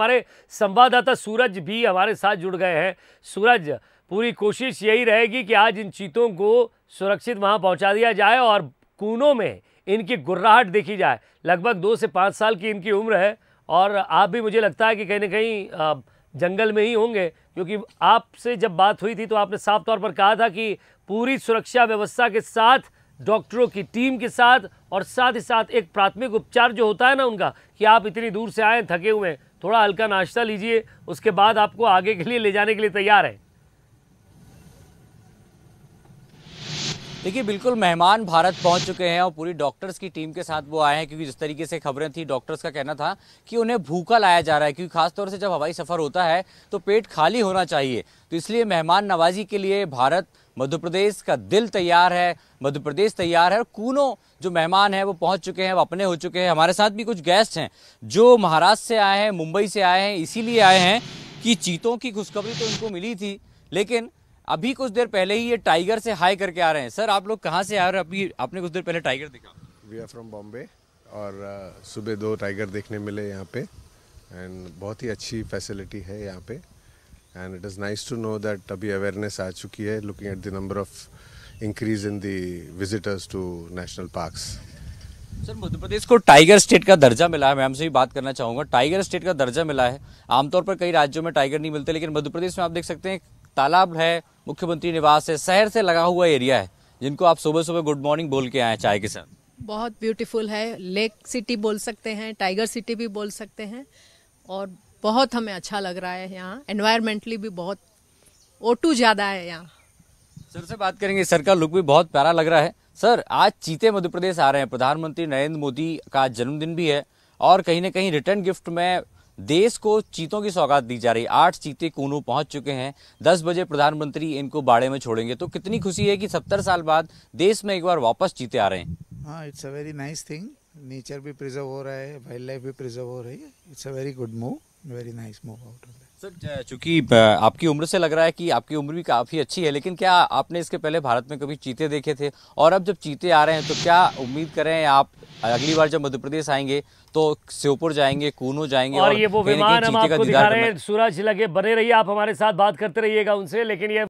हमारे संवाददाता सूरज भी हमारे साथ जुड़ गए हैं। सूरज, पूरी कोशिश यही रहेगी कि आज इन चीतों को सुरक्षित वहां पहुंचा दिया जाए और कूनों में इनकी गुर्राहट देखी जाए। लगभग 2 से 5 साल की इनकी उम्र है और आप भी, मुझे लगता है कि कहीं ना कहीं जंगल में ही होंगे, क्योंकि आपसे जब बात हुई थी तो आपने साफ तौर पर कहा था कि पूरी सुरक्षा व्यवस्था के साथ, डॉक्टरों की टीम के साथ और साथ ही साथ एक प्राथमिक उपचार जो होता है ना उनका, कि आप इतनी दूर से आए, थके हुए हैं, थोड़ा हल्का नाश्ता लीजिए, उसके बाद आपको आगे के लिए ले जाने के लिए तैयार है। देखिए, बिल्कुल मेहमान भारत पहुंच चुके हैं और पूरी डॉक्टर्स की टीम के साथ वो आए हैं, क्योंकि जिस तरीके से खबरें थी, डॉक्टर्स का कहना था कि उन्हें भूखा लाया जा रहा है, क्योंकि खासतौर से जब हवाई सफ़र होता है तो पेट खाली होना चाहिए। तो इसलिए मेहमान नवाजी के लिए भारत, मध्य प्रदेश का दिल तैयार है, मध्य प्रदेश तैयार है। और कूनो जो मेहमान हैं वो पहुंच चुके हैं, वो अपने हो चुके हैं। हमारे साथ भी कुछ गेस्ट हैं जो महाराष्ट्र से आए हैं, मुंबई से आए हैं, इसीलिए आए हैं कि चीतों की खुशखबरी तो उनको मिली थी, लेकिन अभी कुछ देर पहले ही ये टाइगर से हाई करके आ रहे हैं। सर, आप लोग कहाँ से आए और अभी आपने कुछ देर पहले टाइगर देखा? वी आर फ्रॉम बॉम्बे और सुबह 2 टाइगर देखने मिले यहाँ पे, एंड बहुत ही अच्छी फैसिलिटी है यहाँ पे। And it is nice to know that abhi awareness aa chuki hai, looking at the number of increase in the visitors to national parks. Sir, Madhya Pradesh को टाइगर स्टेट का दर्जा मिला है। मैं आपसे भी बात करना चाहूँगा, टाइगर स्टेट का दर्जा मिला है। आमतौर पर कई राज्यों में टाइगर नहीं मिलते, लेकिन मध्य प्रदेश में आप देख सकते हैं तालाब है, मुख्यमंत्री निवास है, शहर से लगा हुआ एरिया है, जिनको आप सुबह सुबह गुड मॉर्निंग बोल के आए चाय के साथ। बहुत ब्यूटीफुल है, लेक सिटी बोल सकते हैं, टाइगर सिटी भी बोल सकते हैं। और बहुत हमें अच्छा लग रहा है यहाँ, एनवायरमेंटली भी बहुत O2 ज़्यादा है यहाँ। सर से बात करेंगे, सर का लुक भी बहुत प्यारा लग रहा है। सर, आज चीते मध्य प्रदेश आ रहे हैं, प्रधानमंत्री नरेंद्र मोदी का जन्मदिन भी है और कहीं ना कहीं रिटर्न गिफ्ट में देश को चीतों की सौगात दी जा रही है। 8 चीते कूनो पहुँच चुके हैं, 10 बजे प्रधानमंत्री इनको बाड़े में छोड़ेंगे। तो कितनी खुशी है कि 70 साल बाद देश में एक बार वापस चीते आ रहे हैं। हाँ, it's a very nice thing, nature भी प्रिजर्व हो रहा है, वाइल्ड लाइफ भी प्रिजर्व हो रही है। It's a very good move, very nice move out of that. Sir, चूंकि आपकी उम्र से लग रहा है कि आपकी उम्र भी काफ़ी अच्छी है, लेकिन क्या आपने इसके पहले भारत में कभी चीते देखे थे? और अब जब चीते आ रहे हैं तो क्या उम्मीद करें आप अगली बार जब मध्य प्रदेश आएंगे तो श्योपुर जाएंगे, कूनो जाएंगे? और ये वो विमान हम आपको दिखा रहे हैं सूरज, लगे बने रहिए आप हमारे साथ, बात करते रहिएगा उनसे। लेकिन ये